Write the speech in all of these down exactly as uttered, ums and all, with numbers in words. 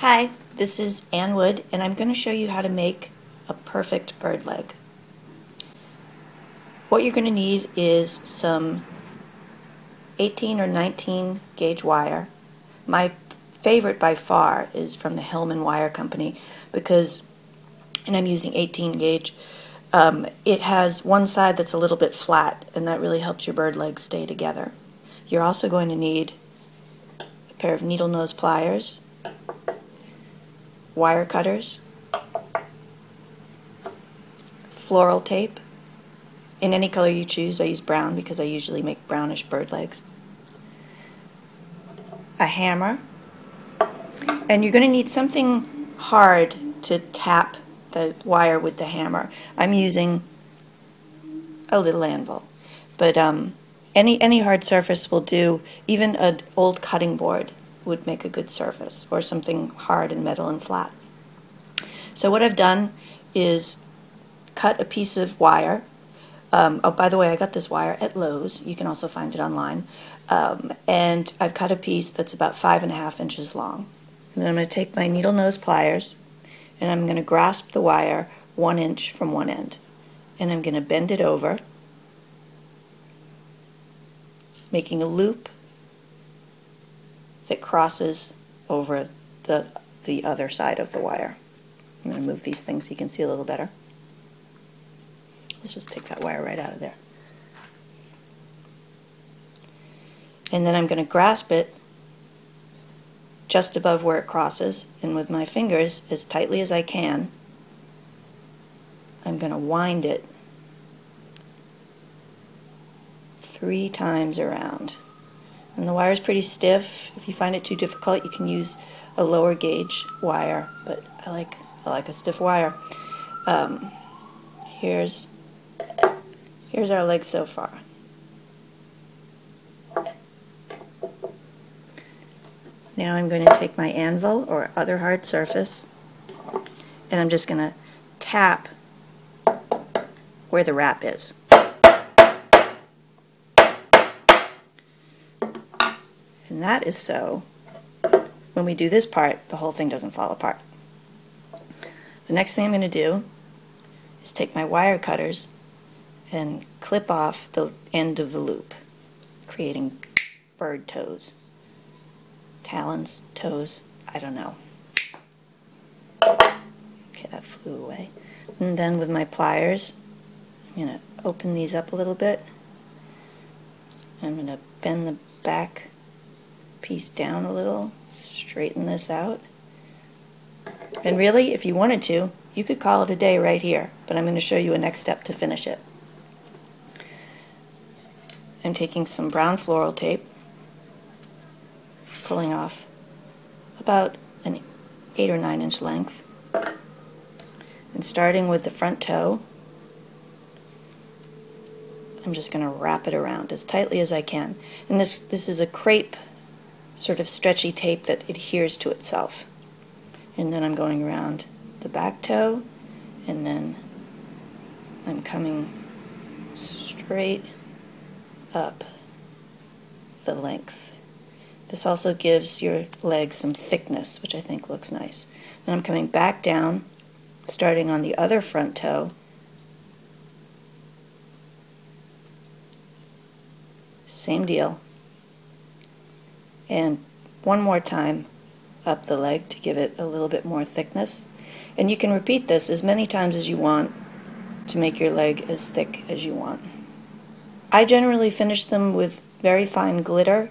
Hi, this is Ann Wood, and I'm going to show you how to make a perfect bird leg. What you're going to need is some eighteen or nineteen gauge wire. My favorite by far is from the Hillman Wire Company because, and I'm using eighteen gauge, um, it has one side that's a little bit flat, and that really helps your bird legs stay together. You're also going to need a pair of needle nose pliers, wire cutters, floral tape, in any color you choose. I use brown because I usually make brownish bird legs, a hammer, and you're going to need something hard to tap the wire with the hammer. I'm using a little anvil, but um, any, any hard surface will do. Even an old cutting board would make a good surface, or something hard and metal and flat. So what I've done is cut a piece of wire. Um, oh, by the way, I got this wire at Lowe's. You can also find it online. Um, and I've cut a piece that's about five and a half inches long. And then I'm going to take my needle nose pliers, and I'm going to grasp the wire one inch from one end. And I'm going to bend it over, making a loop that crosses over the, the other side of the wire. I'm going to move these things so you can see a little better. Let's just take that wire right out of there. And then I'm going to grasp it just above where it crosses, and with my fingers, as tightly as I can, I'm going to wind it three times around. And the wire is pretty stiff. If you find it too difficult, you can use a lower gauge wire, but I like I like a stiff wire. Um, here's here's our leg so far. Now I'm going to take my anvil or other hard surface, and I'm just going to tap where the wrap is. And that is so, when we do this part, the whole thing doesn't fall apart. The next thing I'm going to do is take my wire cutters and clip off the end of the loop, creating bird toes, talons, toes, I don't know. Okay, that flew away. And then with my pliers, I'm going to open these up a little bit. I'm going to bend the back piece down a little, straighten this out. And really, if you wanted to, you could call it a day right here, but I'm going to show you a next step to finish it. I'm taking some brown floral tape, pulling off about an eight or nine inch length, and starting with the front toe, I'm just going to wrap it around as tightly as I can. And this this is a crepe sort of stretchy tape that adheres to itself. And then I'm going around the back toe, and then I'm coming straight up the length. This also gives your legs some thickness, which I think looks nice. Then I'm coming back down, starting on the other front toe, same deal. And one more time up the leg to give it a little bit more thickness. And you can repeat this as many times as you want to make your leg as thick as you want. I generally finish them with very fine glitter.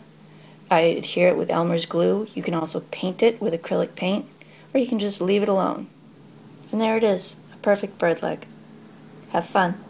I adhere it with Elmer's glue. You can also paint it with acrylic paint, or you can just leave it alone. And there it is, a perfect bird leg. Have fun.